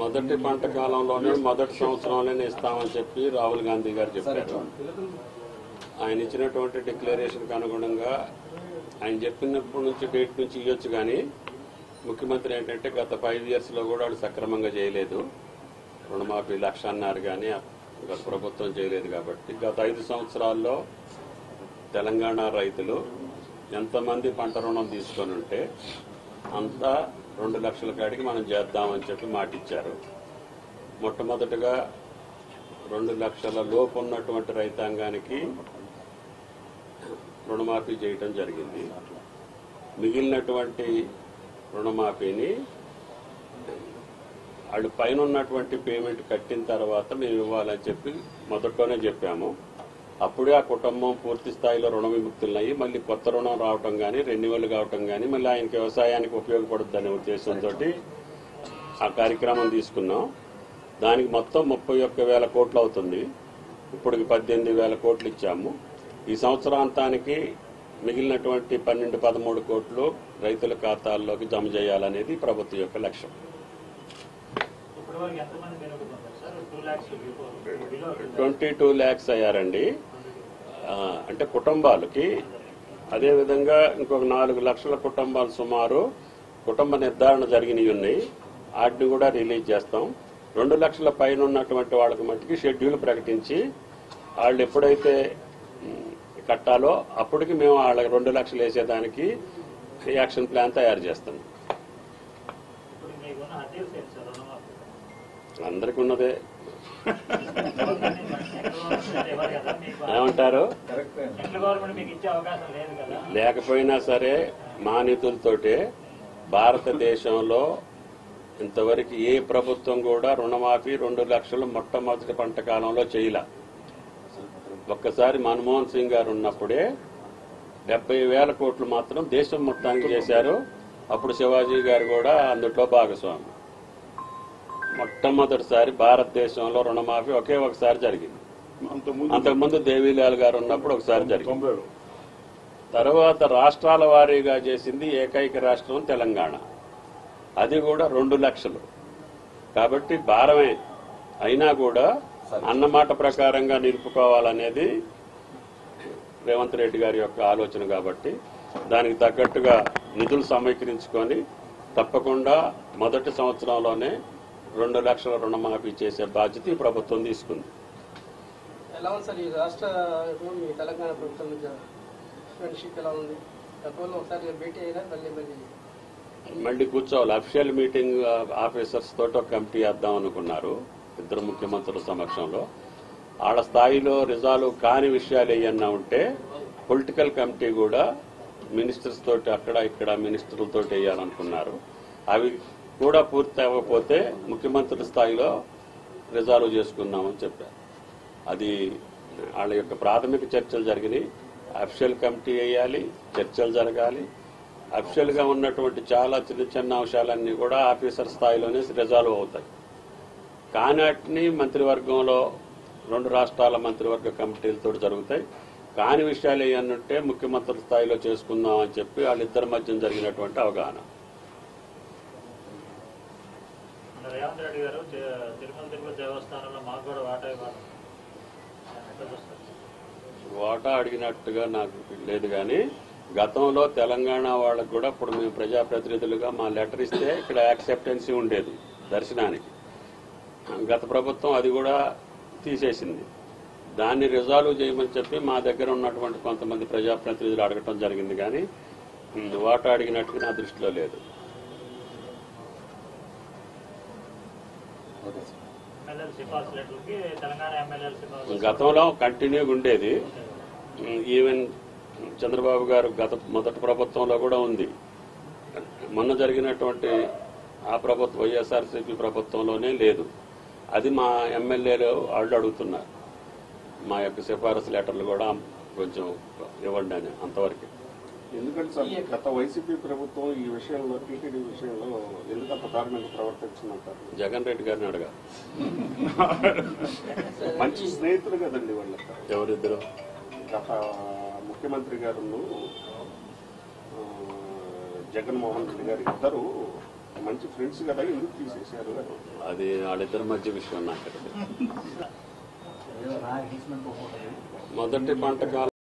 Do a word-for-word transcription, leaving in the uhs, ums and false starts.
మొదటి పంట కాలంలోనే మొదటి సంవత్సరంలోనే ఇస్తామని చెప్పి రాహుల్ గాంధీ గారు చెప్పారు. ఆయన ఇచ్చినటువంటి డిక్లరేషన్కి అనుగుణంగా ఆయన చెప్పినప్పటి నుంచి డేట్ నుంచి ఇవ్వచ్చు. కానీ ముఖ్యమంత్రి ఏంటంటే గత ఫైవ్ ఇయర్స్లో కూడా వాళ్ళు సక్రమంగా చేయలేదు. రుణమాఫీ లక్షన్నర కానీ గత ప్రభుత్వం చేయలేదు. కాబట్టి గత ఐదు సంవత్సరాల్లో తెలంగాణ రైతులు ఎంతమంది పంట రుణం తీసుకొని ఉంటే అంతా రెండు లక్షల కాడికి మనం చేద్దామని చెప్పి మాటిచ్చారు. మొట్టమొదటిగా రెండు లక్షల లోపు ఉన్నటువంటి రైతాంగానికి రుణమాఫీ చేయటం జరిగింది. మిగిలినటువంటి రుణమాఫీని వాళ్ళు పైన ఉన్నటువంటి పేమెంట్ కట్టిన తర్వాత మేము ఇవ్వాలని చెప్పి మొదట్లోనే చెప్పాము. అప్పుడే ఆ కుటుంబం పూర్తి స్థాయిలో రుణ విముక్తులయ్యి మళ్ళీ కొత్త రుణం రావటం కానీ రెన్యువల్ కావటం కానీ మళ్ళీ ఆయనకి వ్యవసాయానికి ఉపయోగపడుతుందనే ఉద్దేశంతో ఆ కార్యక్రమం తీసుకున్నాం. దానికి మొత్తం ముప్పై ఒక్క వేల కోట్లు అవుతుంది. ఇప్పటికి పద్దెనిమిది వేల కోట్లు ఇచ్చాము. ఈ సంవత్సరాంతానికి మిగిలినటువంటి పన్నెండు పదమూడు కోట్లు రైతుల ఖాతాల్లోకి జమ చేయాలనేది ప్రభుత్వం యొక్క లక్ష్యం. ట్వంటీ టూ ల్యాక్స్ అయ్యారండి. అంటే కుటుంబాలకి అదేవిధంగా ఇంకొక నాలుగు లక్షల కుటుంబాలు సుమారు కుటుంబ నిర్ధారణ జరిగినవి ఉన్నాయి. వాటిని కూడా రిలీజ్ చేస్తాం. రెండు లక్షల పైన ఉన్నటువంటి వాళ్ళకి మట్టికి షెడ్యూల్ ప్రకటించి వాళ్ళు ఎప్పుడైతే కట్టాలో అప్పటికి మేము వాళ్ళకి రెండు లక్షలు వేసేదానికి యాక్షన్ ప్లాన్ తయారు చేస్తాం. అందరికి ఉన్నదే ఏమంటారు, లేకపోయినా సరే మా నిధులతోటే భారతదేశంలో ఇంతవరకు ఏ ప్రభుత్వం కూడా రుణమాఫీ రెండు లక్షలు మొట్టమొదటి పంట కాలంలో చేయలే. ఒక్కసారి మన్మోహన్ సింగ్ గారు ఉన్నప్పుడే డెబ్బై వేల కోట్లు మాత్రం దేశం మొత్తానికి చేశారు. అప్పుడు శివాజీ గారు కూడా అందులో భాగస్వామి. మొట్టమొదటిసారి భారతదేశంలో రుణమాఫీ ఒకే ఒకసారి జరిగింది. అంతకుముందు దేవీలాల్ గారు ఉన్నప్పుడు ఒకసారి జరిగింది. తర్వాత రాష్ట్రాల వారీగా చేసింది ఏకైక రాష్ట్రం తెలంగాణ, అది కూడా రెండు లక్షలు. కాబట్టి భారమే అయినా కూడా అన్నమాట ప్రకారంగా నిలుపుకోవాలనేది రేవంత్ రెడ్డి గారి యొక్క ఆలోచన. కాబట్టి దానికి తగ్గట్టుగా నిధులు సమీకరించుకొని తప్పకుండా మొదటి సంవత్సరంలోనే రెండు లక్షల రుణమాఫీ చేసే బాధ్యత ఈ ప్రభుత్వం తీసుకుంది. ఎలా ఉంది సార్ ఈ రాష్ట్ర తెలంగాణ ప్రభుత్వం ఫ్రెండ్షిప్ ఎలా ఉంది? ఒకసారి భేటీ అయినా మళ్ళీ మళ్ళీ మళ్ళీ కూర్చోవాలి. అఫీషియల్ మీటింగ్ ఆఫీసర్స్ తోటి ఒక కమిటీ వేద్దాం అనుకున్నారు ఇద్దరు ముఖ్యమంత్రుల సమక్షంలో. వాళ్ళ స్థాయిలో రిజాల్వ్ కాని విషయాలు ఏమన్నా ఉంటే పొలిటికల్ కమిటీ కూడా మినిస్టర్స్ తోటి అక్కడ ఇక్కడ మినిస్టర్లతో వేయాలనుకున్నారు. అవి కూడా పూర్తి అవ్వకపోతే ముఖ్యమంత్రుల స్థాయిలో రిజాల్వ్ చేసుకుందామని చెప్పారు. అది వాళ్ళ యొక్క ప్రాథమిక చర్చలు జరిగినాయి. అఫీషియల్ కమిటీ వేయాలి, చర్చలు జరగాలి. అఫీషియల్గా ఉన్నటువంటి చాలా చిన్న చిన్న అంశాలన్నీ కూడా ఆఫీసర్ స్థాయిలోనే రిజాల్వ్ అవుతాయి. కానీ వాటిని మంత్రివర్గంలో రెండు రాష్ట్రాల మంత్రివర్గ కమిటీలతో జరుగుతాయి. కాని విషయాలు ఏమన్నంటే ముఖ్యమంత్రుల స్థాయిలో చేసుకుందాం అని చెప్పి వాళ్ళిద్దరి మధ్య జరిగినటువంటి అవగాహన. రేవంత్ రెడ్డి గారు తిరుమల తిరుపతి దేవస్థానంలో మాకు కూడా వాటా ఇవ్వాలి, వాటా అడిగినట్టుగా నాకు లేదు. కానీ గతంలో తెలంగాణ వాళ్ళకు కూడా ఇప్పుడు మేము ప్రజాప్రతినిధులుగా మా లెటర్ ఇస్తే ఇక్కడ యాక్సెప్టెన్సీ ఉండేది దర్శనానికి. గత ప్రభుత్వం అది కూడా తీసేసింది. దాన్ని రిజాల్వ్ చేయమని చెప్పి మా దగ్గర ఉన్నటువంటి కొంతమంది ప్రజాప్రతినిధులు అడగటం జరిగింది. కానీ వాటా అడిగినట్టుగా నా దృష్టిలో లేదు. గతంలో కంటిన్యూగా ఉండేది. ఈవెన్ చంద్రబాబు గారు గత మొదటి ప్రభుత్వంలో కూడా ఉంది. మొన్న జరిగినటువంటి ఆ ప్రభుత్వం వైఎస్ఆర్సీపీ ప్రభుత్వంలోనే లేదు. అది మా ఎమ్మెల్యేలు వాళ్ళు అడుగుతున్నారు, మా యొక్క సిఫారసు లెటర్లు కూడా కొంచెం ఇవ్వండి అని. అంతవరకు ఎందుకంటే గత వైసీపీ ప్రభుత్వం ఈ విషయంలో టీటీడీ విషయంలో ఎందుకంత దారుణంగా ప్రవర్తించిందంటారు? జగన్ రెడ్డి గారిని అడగాలి. మంచి స్నేహితులు కదండి వాళ్ళు ఎవరిద్దరు. గత ముఖ్యమంత్రి గారు జగన్మోహన్ రెడ్డి గారు ఇద్దరు మంచి ఫ్రెండ్స్ కదా ఎందుకు తీసేశారు అది ఆడిద్దరి మధ్య విషయం నాకు మొదటి పంట